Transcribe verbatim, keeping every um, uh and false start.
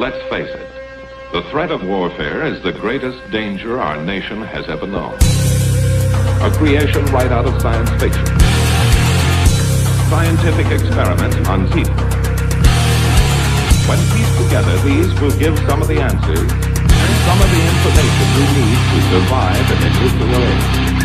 Let's face it, the threat of warfare is the greatest danger our nation has ever known. A creation right out of science fiction. Scientific experiments on people. When pieced together, these will give some of the answers and some of the information we need to survive in a nuclear age.